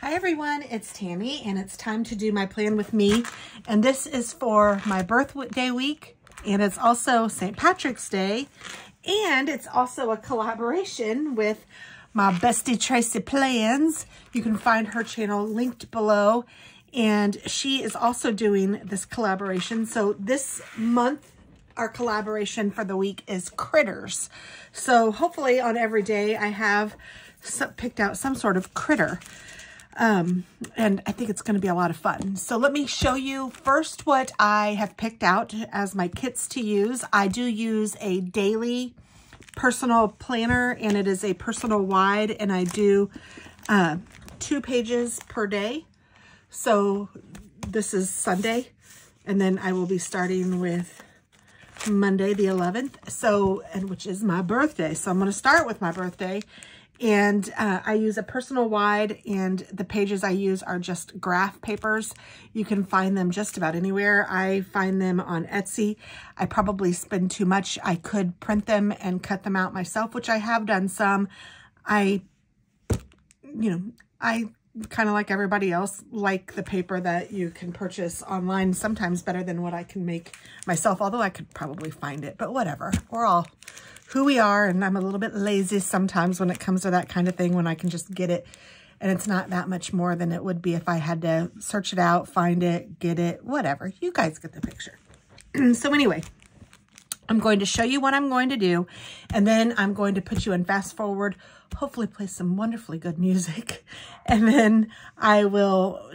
Hi everyone, it's Tammy and it's time to do my Plan With Me, and this is for my birthday week, and it's also St. Patrick's Day, and it's also a collaboration with my bestie Tracy Plans. You can find her channel linked below, and she is also doing this collaboration. So this month our collaboration for the week is critters. So hopefully on every day I have picked out some sort of critter. And I think it's going to be a lot of fun. So let me show you first what I have picked out as my kits to use. I do use a daily personal planner, and it is a personal wide, and I do 2 pages per day. So this is Sunday, and then I will be starting with Monday the 11th, which is my birthday. So I'm going to start with my birthday. And I use a personal wide, and the pages I use are just graph papers. You can find them just about anywhere. I find them on Etsy. I probably spend too much. I could print them and cut them out myself, which I have done some. I kind of, like everybody else, like the paper that you can purchase online sometimes better than what I can make myself, although I could probably find it, but whatever. We're all who we are, and I'm a little bit lazy sometimes when it comes to that kind of thing, when I can just get it, and it's not that much more than it would be if I had to search it out, find it, get it, whatever. You guys get the picture. So anyway, I'm going to show you what I'm going to do, and then I'm going to put you in fast forward, hopefully play some wonderfully good music, and then while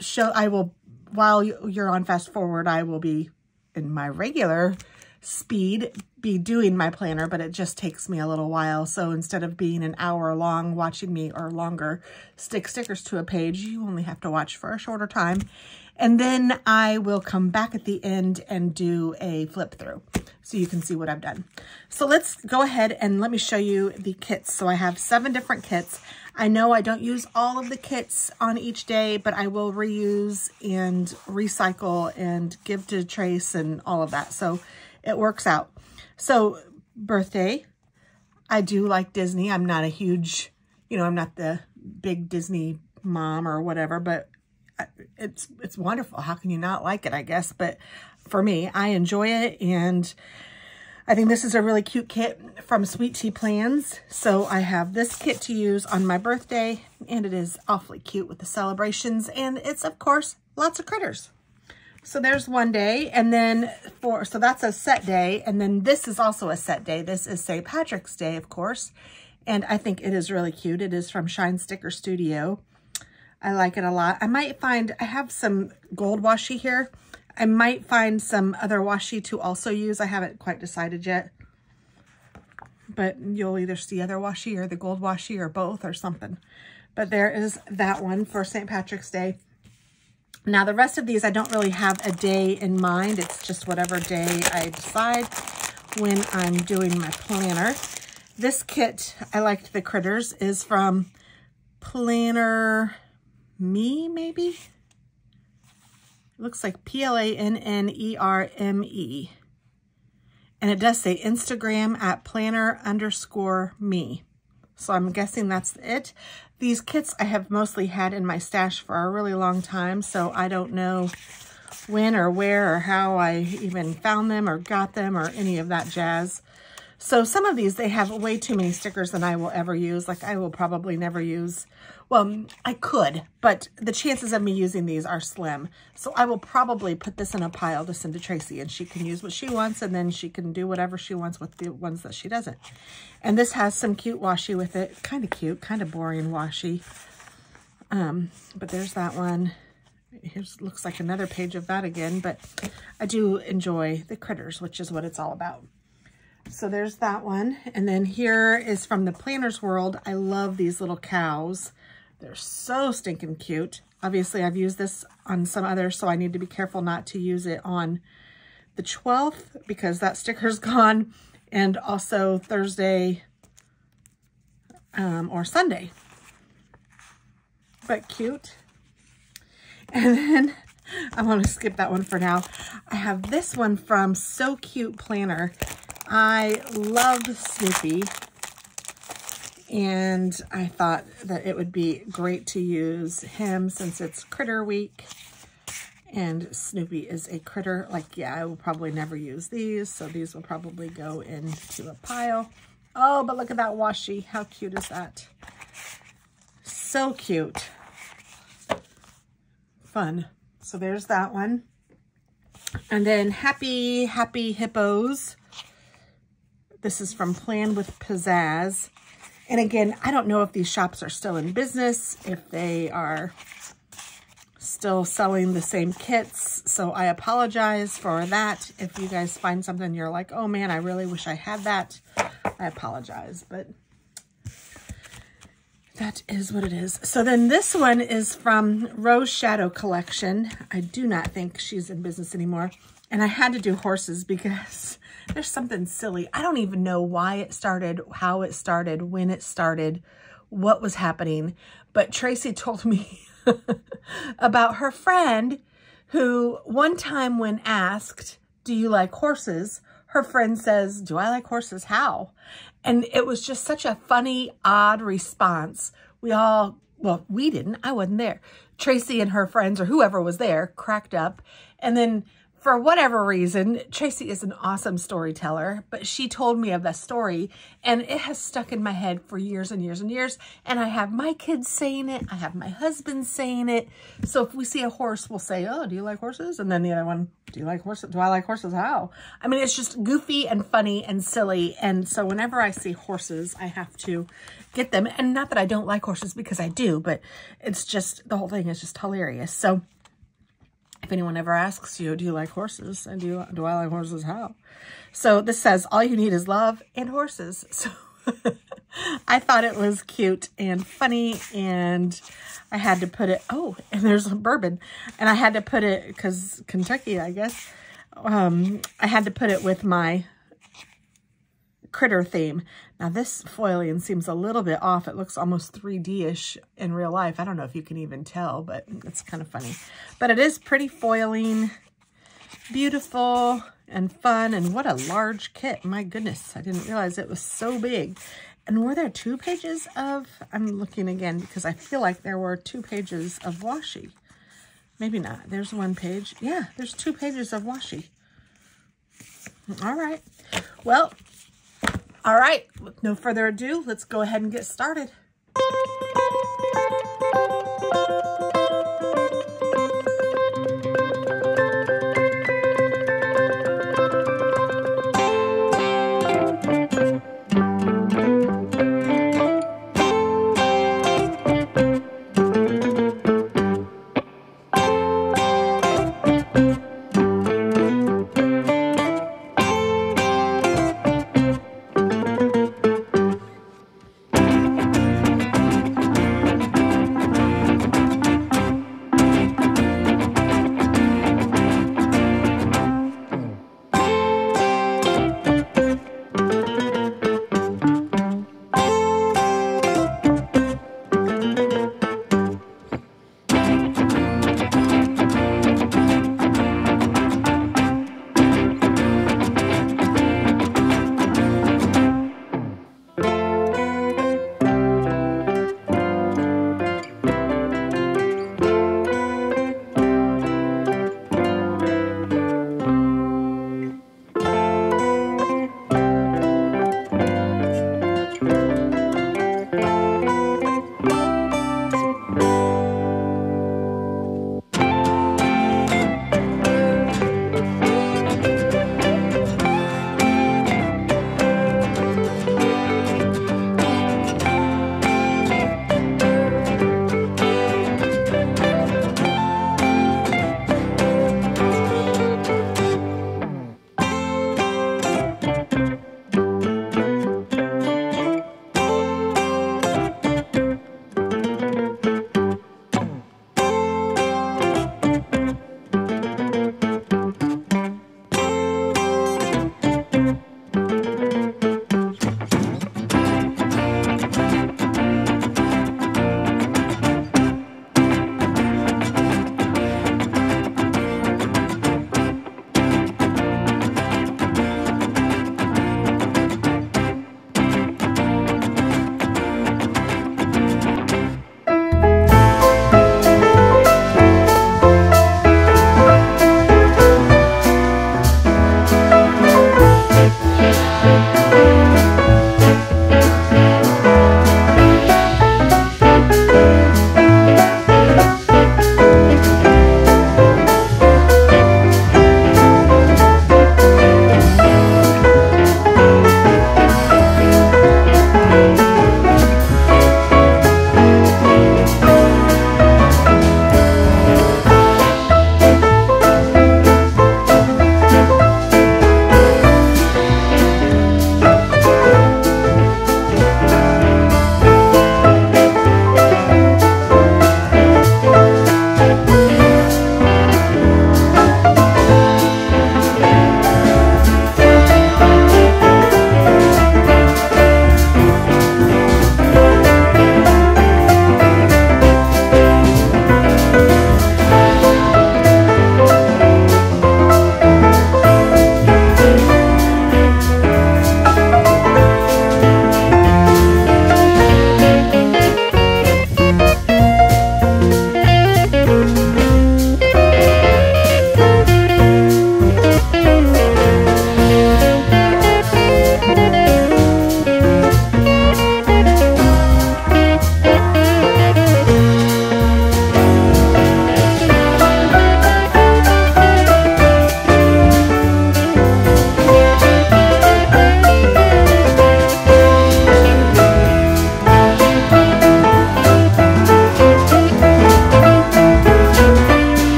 you're on fast forward, I will be in my regular speed be doing my planner, but it just takes me a little while. So instead of being an hour long watching me or longer stick stickers to a page, you only have to watch for a shorter time. And then I will come back at the end and do a flip through so you can see what I've done. So let's go ahead and let me show you the kits. So I have 7 different kits. I know I don't use all of the kits on each day, but I will reuse and recycle and give to Trace and all of that. So it works out. So birthday, I do like Disney. I'm not a huge, I'm not the big Disney mom or whatever, but it's wonderful. How can you not like it, I guess? But for me, I enjoy it. And I think this is a really cute kit from Sweet Tea Plans. So I have this kit to use on my birthday, and it is awfully cute with the celebrations. And it's, of course, lots of critters. So there's one day, and then so that's a set day, and then this is also a set day. This is St. Patrick's Day, of course, and I think it is really cute. It is from Shine Sticker Studio. I like it a lot. I have some gold washi here. I might find some other washi to also use. I haven't quite decided yet, but you'll either see other washi or the gold washi or both or something. But there is that one for St. Patrick's Day. Now, the rest of these, I don't really have a day in mind. It's just whatever day I decide when I'm doing my planner. This kit, I liked the critters, is from Planner Me, maybe? It looks like Plannerme. And it does say Instagram at planner_me. So I'm guessing that's it. These kits I have mostly had in my stash for a really long time, so I don't know when or where or how I even found them or got them or any of that jazz. So some of these, they have way too many stickers than I will ever use. Like I will probably never use, well, I could, but the chances of me using these are slim. So I will probably put this in a pile to send to Tracy, and she can use what she wants, and then she can do whatever she wants with the ones that she doesn't. And this has some cute washi with it. Kind of cute, kind of boring washi. But there's that one. Here's looks like another page of that again, but I do enjoy the critters, which is what it's all about. So there's that one. And then here is from The Planner's World. I love these little cows. They're so stinking cute. Obviously, I've used this on some others, so I need to be careful not to use it on the 12th because that sticker's gone, and also Thursday or Sunday. But cute. And then I want to skip that one for now. I have this one from So Cute Planner. I love Snoopy, and I thought that it would be great to use him since it's Critter Week, and Snoopy is a critter. Like, yeah, I will probably never use these, so these will probably go into a pile. Oh, but look at that washi. How cute is that? So cute. Fun. So there's that one. And then Happy, Happy Hippos. This is from Plan With Pizzazz. And again, I don't know if these shops are still in business, if they are still selling the same kits. So I apologize for that. If you guys find something you're like, oh man, I really wish I had that, I apologize, but that is what it is. So then this one is from Rose Shadow Collection. I do not think she's in business anymore. And I had to do horses because there's something silly. I don't even know why it started, how it started, when it started, what was happening. But Tracy told me about her friend who one time when asked, do you like horses? Her friend says, do I like horses? How? And it was just such a funny, odd response. We all, well, we didn't. I wasn't there. Tracy and her friends or whoever was there cracked up. And then for whatever reason, Tracy is an awesome storyteller, but she told me of that story and it has stuck in my head for years and years and years. And I have my kids saying it. I have my husband saying it. So if we see a horse, we'll say, oh, do you like horses? And then the other one, do you like horses? Do I like horses? How? I mean, it's just goofy and funny and silly. And so whenever I see horses, I have to get them. And not that I don't like horses, because I do, but it's just, the whole thing is just hilarious. So if anyone ever asks you, do you like horses? And do I like horses? How? So this says, all you need is love and horses. So I thought it was cute and funny, and I had to put it, oh, and there's a bourbon. And I had to put it, because Kentucky, I guess, I had to put it with my critter theme. Now this foiling seems a little bit off. It looks almost 3D-ish in real life. I don't know if you can even tell, but it's kind of funny. But it is pretty foiling, beautiful and fun. And what a large kit. My goodness, I didn't realize it was so big. And were there 2 pages of, I'm looking again because I feel like there were 2 pages of washi. Maybe not. There's 1 page. Yeah, there's 2 pages of washi. All right. Well, all right, with no further ado, let's go ahead and get started.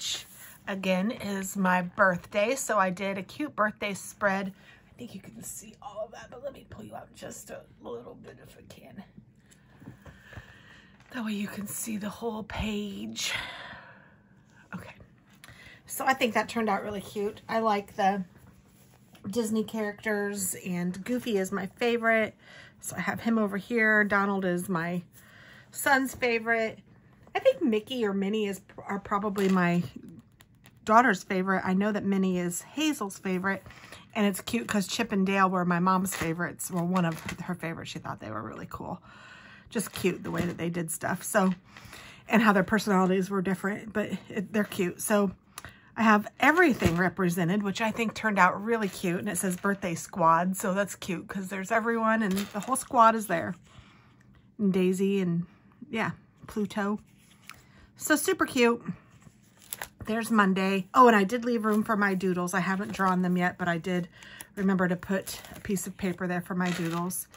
which again is my birthday. So I did a cute birthday spread. I think you can see all of that, but let me pull you out just a little bit if I can. That way you can see the whole page. Okay. So I think that turned out really cute. I like the Disney characters, and Goofy is my favorite. So I have him over here. Donald is my son's favorite. I think Mickey or Minnie are probably my daughter's favorite. I know that Minnie is Hazel's favorite, and it's cute because Chip and Dale were my mom's favorites. Well, one of her favorites. She thought they were really cool. Just cute the way that they did stuff. So, and how their personalities were different, but they're cute. So I have everything represented, which I think turned out really cute. And it says birthday squad. So that's cute because there's everyone and the whole squad is there. And Daisy and, yeah, Pluto. So super cute. There's Monday. Oh, and I did leave room for my doodles. I haven't drawn them yet, but I did remember to put a piece of paper there for my doodles.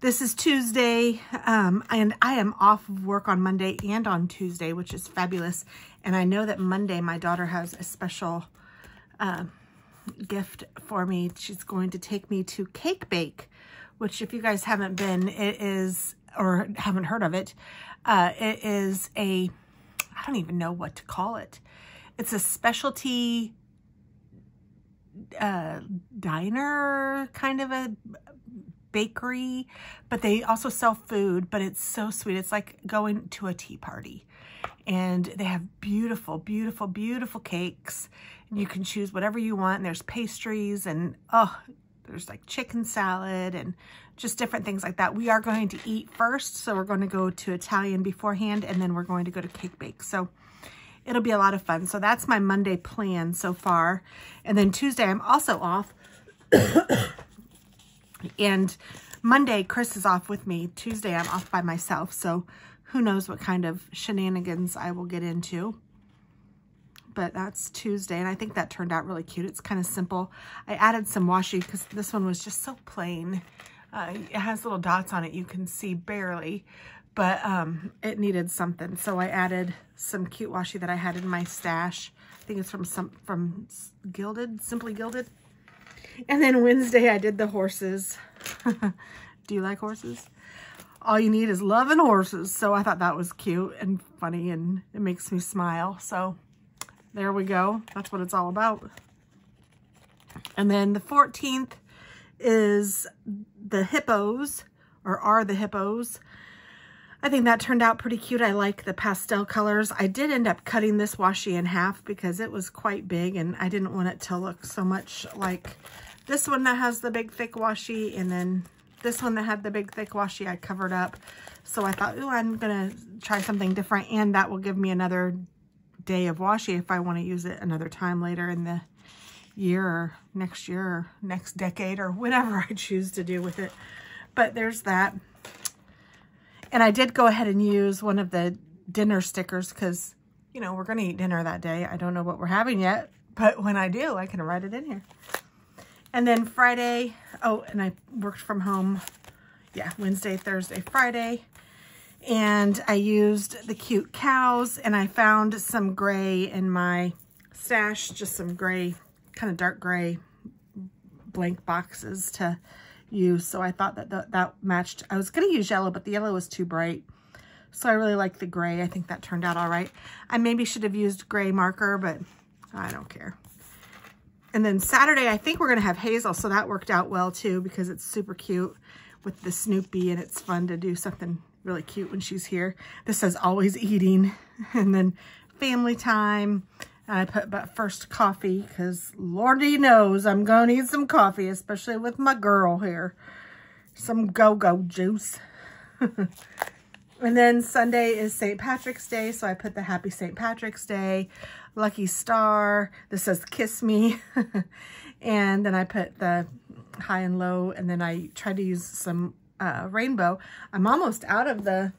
This is Tuesday, and I am off of work on Monday and on Tuesday, which is fabulous. And I know that Monday my daughter has a special gift for me. She's going to take me to Cake Bake, which if you guys haven't been, it is, or haven't heard of it, it is a, I don't even know what to call it. It's a specialty diner kind of a bakery, but they also sell food, but it's so sweet. It's like going to a tea party, and they have beautiful, beautiful, beautiful cakes, and you can choose whatever you want. And there's pastries, and oh, there's like chicken salad and just different things like that. We are going to eat first. So we're going to go to Italian beforehand, and then we're going to go to Cake Bake. So it'll be a lot of fun. So that's my Monday plan so far. And then Tuesday, I'm also off. And Monday, Chris is off with me. Tuesday, I'm off by myself. So who knows what kind of shenanigans I will get into. But that's Tuesday. And I think that turned out really cute. It's kind of simple. I added some washi because this one was just so plain. It has little dots on it. You can see barely. But it needed something. So I added some cute washi that I had in my stash. I think it's from Gilded, Simply Gilded. And then Wednesday, I did the horses. Do you like horses? All you need is love and horses. So I thought that was cute and funny, and it makes me smile. So there we go. That's what it's all about. And then the 14th is the hippos, or are the hippos. I think that turned out pretty cute. I like the pastel colors. I did end up cutting this washi in half because it was quite big, and I didn't want it to look so much like this one that has the big thick washi, and then this one that had the big thick washi I covered up. So I thought, ooh, I'm gonna try something different, and that will give me another day of washi if I want to use it another time later in the year or next decade or whatever I choose to do with it. But there's that. And I did go ahead and use one of the dinner stickers because, you know, we're going to eat dinner that day. I don't know what we're having yet, but when I do, I can write it in here. And then Friday, oh, and I worked from home, yeah, Wednesday, Thursday, Friday. And I used the cute cows, and I found some gray in my stash, just some gray, kind of dark gray blank boxes to use. So I thought that that matched. I was going to use yellow, but the yellow was too bright. So I really like the gray. I think that turned out all right. I maybe should have used gray marker, but I don't care. And then Saturday, I think we're going to have Hazel. So that worked out well too, because it's super cute with the Snoopy, and it's fun to do something really cute when she's here. This says always eating, and then family time. I put but first coffee, because Lordy knows I'm going to need some coffee, especially with my girl here. Some go-go juice. And then Sunday is St. Patrick's Day, so I put the Happy St. Patrick's Day, Lucky Star. This says Kiss Me. And then I put the high and low, and then I tried to use some rainbow. I'm almost out of the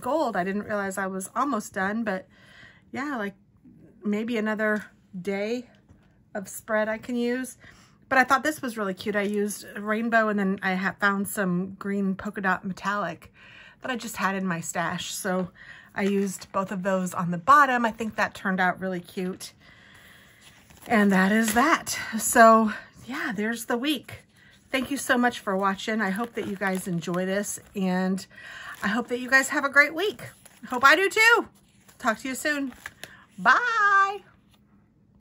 gold. I didn't realize I was almost done, but yeah, like, maybe another day of spread I can use. But I thought this was really cute. I used rainbow, and then I have found some green polka dot metallic that I just had in my stash. So I used both of those on the bottom. I think that turned out really cute. And that is that. So yeah, there's the week. Thank you so much for watching. I hope that you guys enjoy this, and I hope that you guys have a great week. I hope I do too. Talk to you soon. Bye.